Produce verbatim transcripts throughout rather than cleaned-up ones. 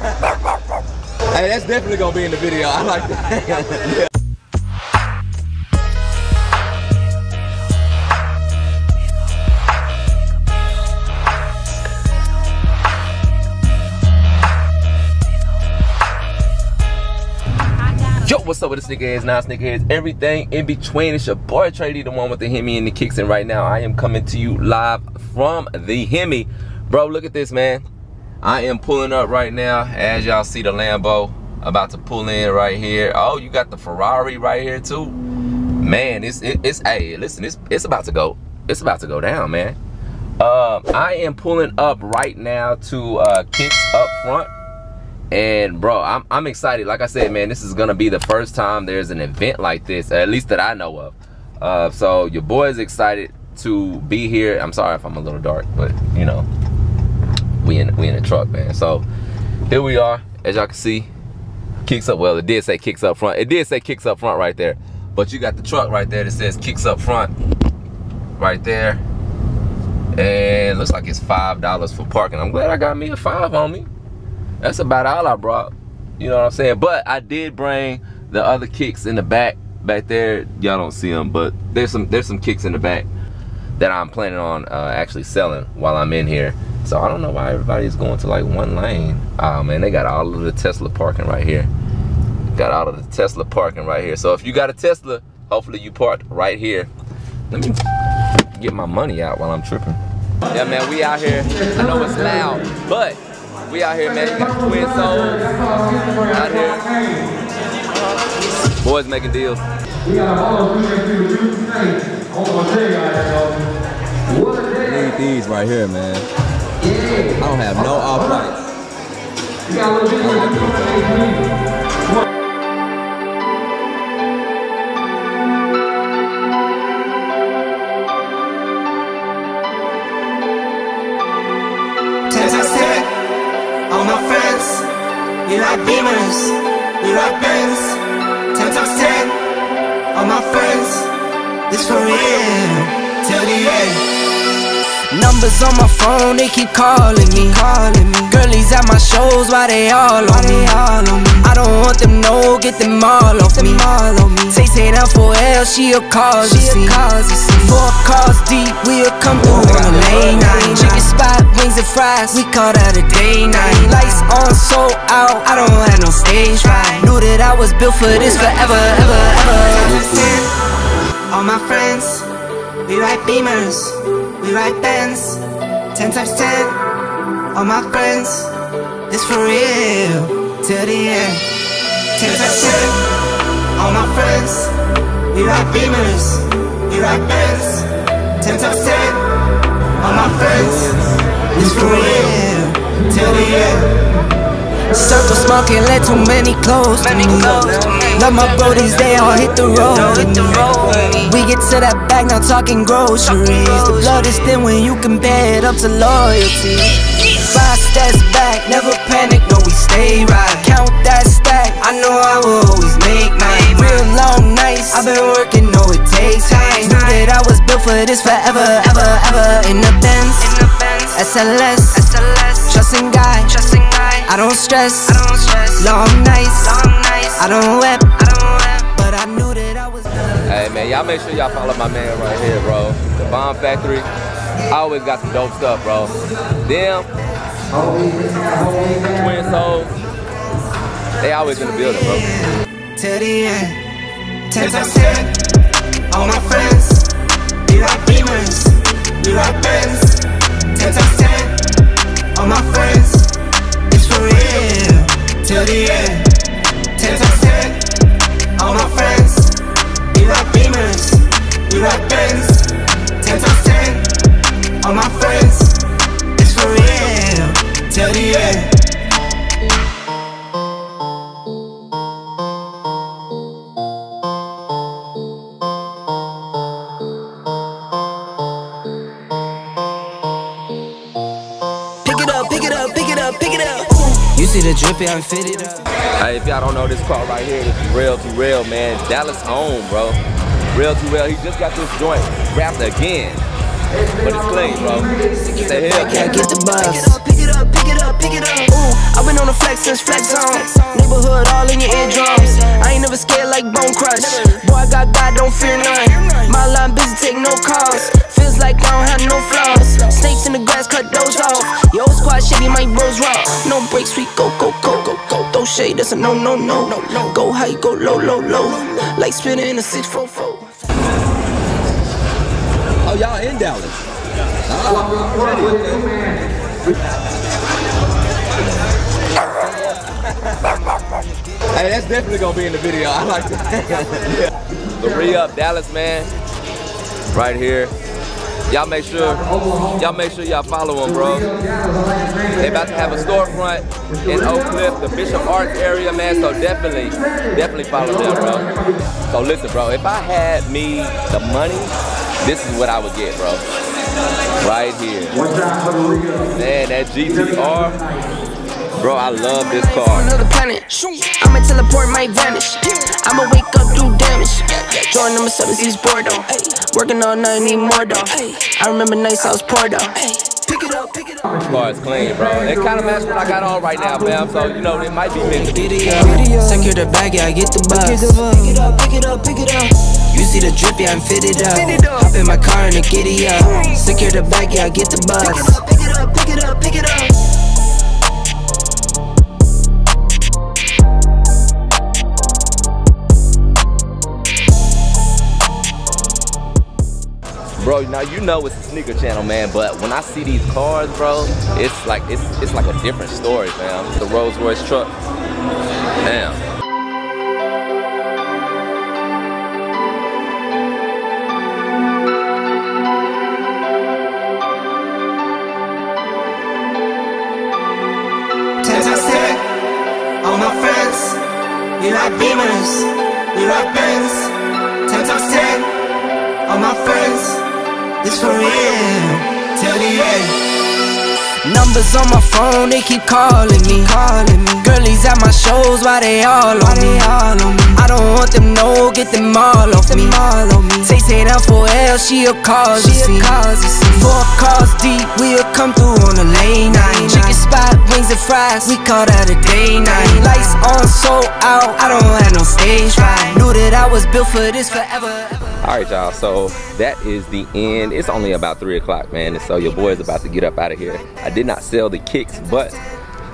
Hey, that's definitely gonna be in the video. I like that. Yeah. What's up with the sneakerheads, non-sneakerheads, everything in between? It's your boy Trady, the one with the Hemi and the kicks, and right now I am coming to you live from the Hemi. Bro, look at this, man. I am pulling up right now. As y'all see, the Lambo about to pull in right here. Oh, you got the Ferrari right here too, man. It's it, it's hey, listen, it's it's about to go. It's about to go down, man. Um, I am pulling up right now to uh, Kicks Up Front. And bro, I'm, I'm excited. Like I said, man, this is gonna be the first time there's an event like this, at least that I know of. Uh, so your boy is excited to be here. I'm sorry if I'm a little dark, but you know, we in we in the truck, man. So here we are, as y'all can see, Kicks Up. Well, it did say Kicks Up Front. It did say Kicks Up Front right there, but you got the truck right there that says Kicks Up Front right there, and it looks like it's five dollars for parking. I'm glad I got me a five on me. That's about all I brought, you know what I'm saying? But I did bring the other kicks in the back, back there. Y'all don't see them, but there's some there's some kicks in the back that I'm planning on uh, actually selling while I'm in here. So I don't know why everybody's going to like one lane. Oh man, they got all of the Tesla parking right here. Got all of the Tesla parking right here. So if you got a Tesla, hopefully you parked right here. Let me get my money out while I'm tripping. Yeah man, we out here. I know it's loud, but we out here, man. You got Twin Souls out here. Boys making deals. We got all of these things right here, man. I don't have no off lights. You got a little bit of we like demons, we like Benz, ten times ten, all my friends, this for real, till the end. Numbers on my phone, they keep calling me, calling me. Girlies at my shows, why they all on me, all on me. I don't want them, no, get them all off me, all on me. Say, say that for L, she'll cause you see. Four calls deep, we'll come through on the late night. Chicken spot, wings and fries, we call that a day night. Lights on, sold out, I don't have no stage right. Knew that I was built for this forever, ever, ever. All my friends, we like Beamers, we like Benz, ten times ten. All my friends, this for real, till the end. ten times ten, all my friends, we like Beamers, we like Benz, ten times ten. All my friends, it's for real, till the end. Circle smoking, let too many close to me. Love my brodies, they all hit the road with me. We get to that bag, now talking groceries. The blood is thin when you compare it up to loyalty. Five steps back, never panic, no we stay right. Count that stack, I know I will always make mine. Real long nights, I've been working, no it takes time. Knew that I was built for this forever, ever, ever. In the Benz, S L S, trusting guy, I don't stress, long nights, I don't whip, but I knew that I was. Hey man, y'all make sure y'all follow my man right here, bro. The Bomb Factory, I always got some dope stuff, bro. Them, Twin Souls, they always in the building, bro. To the end, ten times ten, all my friends, we like Beamers, we like Benz, ten times ten, all my friends, it's for real, till the end. ten times ten, all my friends, we like Beamers, we like Benz, ten times ten, all my friends, it's for real, till the end. Drippy, I'm fitted up. Hey, if y'all don't know this car right here, this is Real to Real, man. Dallas owned, bro. Real to Real, he just got this joint wrapped again, but it's clean, bro. It's a hell. I can't get the bus. it up, pick it up, pick it up. Ooh, I've been on the flex since flex on. Neighborhood all in your eardrums. I ain't never scared like Bone Crush. Boy, I got God, don't fear none. My line busy, take no calls. Feels like I don't have no flaws. Snakes in the grass, cut those off. Yo, squad shitty, my bros raw. No breaks, we go, go, go, go, go. Throw shade, that's a no, no, no, no, no. Go high, go low, low, low. Like spinning in a six four four. Oh, y'all in Dallas? Uh-huh. Hey, that's definitely gonna be in the video. I like that. The re-up Dallas, man, right here. Y'all make sure, y'all make sure y'all follow them, bro. They about to have a storefront in Oak Cliff, the Bishop Arts area, man. So definitely, definitely follow them, bro. So listen, bro, if I had me the money, this is what I would get, bro. Right here. Man, that G T R. Bro, I love this car. I'ma teleport, might vanish. I'ma wake up, do damage. Join number seven, East Bordeaux. Working all night, need more though. I remember nights I was poor though. Pick it up, pick it up. This car is clean, bro. It kinda matches what I got on right now, fam. So, you know, it might be mixed. Secure the bag, yeah, I get the bus. Pick it up, pick it up, pick it up. You see the drip, yeah, I'm fitted up. Hop in my car and a giddy up. Secure the back, yeah, I get the bus. Pick it up, pick it up, pick it up, pick it up. Bro, now you know it's a sneaker channel, man, but when I see these cars, bro, it's like, it's, it's like a different story, man. The Rolls-Royce truck. Damn. You like Beamers, you like Benz, ten times ten, all my friends, it's for real, till the end. Numbers on my phone, they keep calling me, calling me. Girlies at my shows, why they all on me, all on me. I don't want them, no, get them all off me, all on me. Tasting out for L, she'll cause us, she'll cause us. Four cars deep, we'll come through on the lane night. Chicken spot, wings and fries, we call that a day night. Lights on, so out, I don't have no stage fright. Knew that I was built for this forever. Alright, y'all, so that is the end. It's only about three o'clock, man, and so your boy is about to get up out of here. I did not sell the kicks, but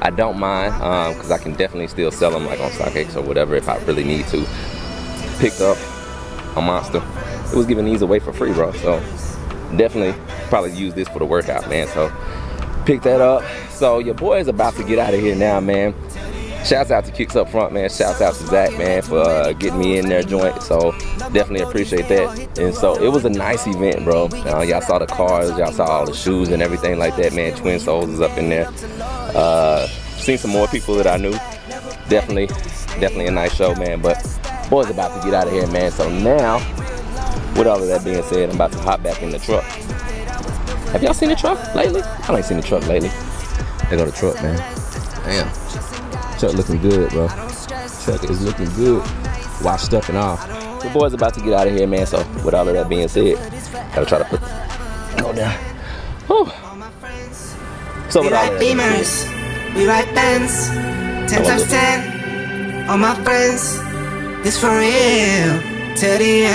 I don't mind, um, because I can definitely still sell them like on StockX or whatever if I really need to. Picked up a monster. It was giving these away for free, bro, so definitely probably use this for the workout, man. So pick that up. So your boy is about to get out of here now, man. Shouts out to Kicks Up Front, man. Shouts out to Zach, man, for uh, getting me in their joint. So definitely appreciate that. And so it was a nice event, bro. Uh, y'all saw the cars, y'all saw all the shoes and everything like that, man. Twin Souls is up in there. Uh, seen some more people that I knew. Definitely, definitely a nice show, man. But boy's about to get out of here, man. So now, with all of that being said, I'm about to hop back in the truck. Have y'all seen the truck lately? I ain't seen the truck lately. They go the truck, man. Damn. Chuck looking good, bro. Chuck is looking good. Washed up and all. The boy's about to get out of here, man. So with all of that being said, gotta try to put go down. Whew. So we like Beamers, we like Benz, ten times ten. All my friends, this for real till the end.